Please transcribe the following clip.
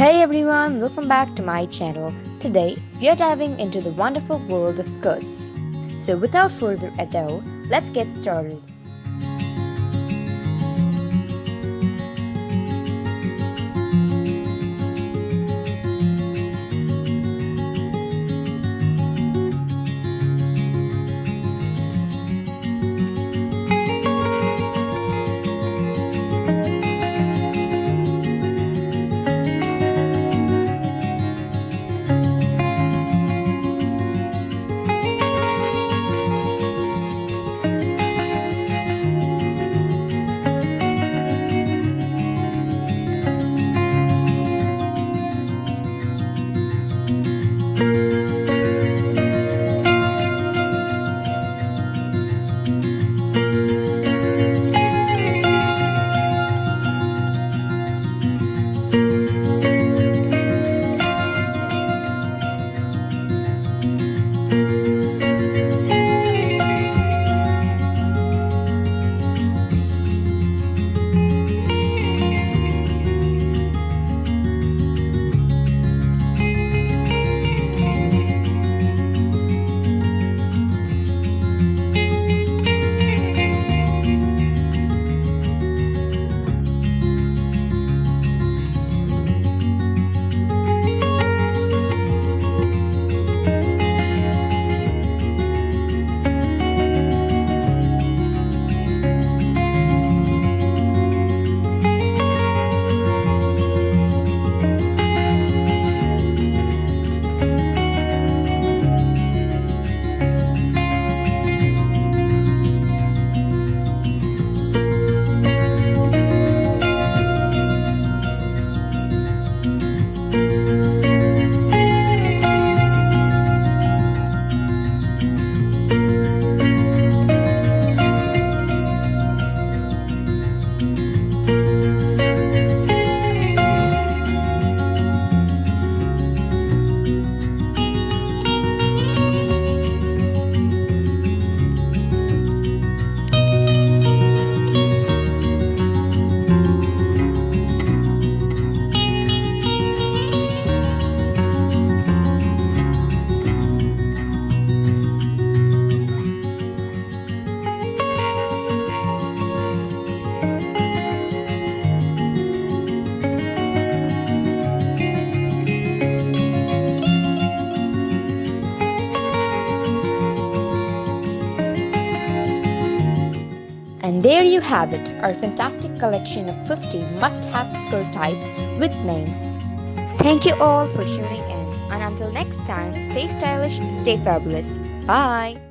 Hey everyone, welcome back to my channel. Today, we are diving into the wonderful world of skirts. So without further ado, let's get started. And there you have it, our fantastic collection of 50 must-have skirt types with names. Thank you all for tuning in, and until next time, stay stylish, stay fabulous. Bye!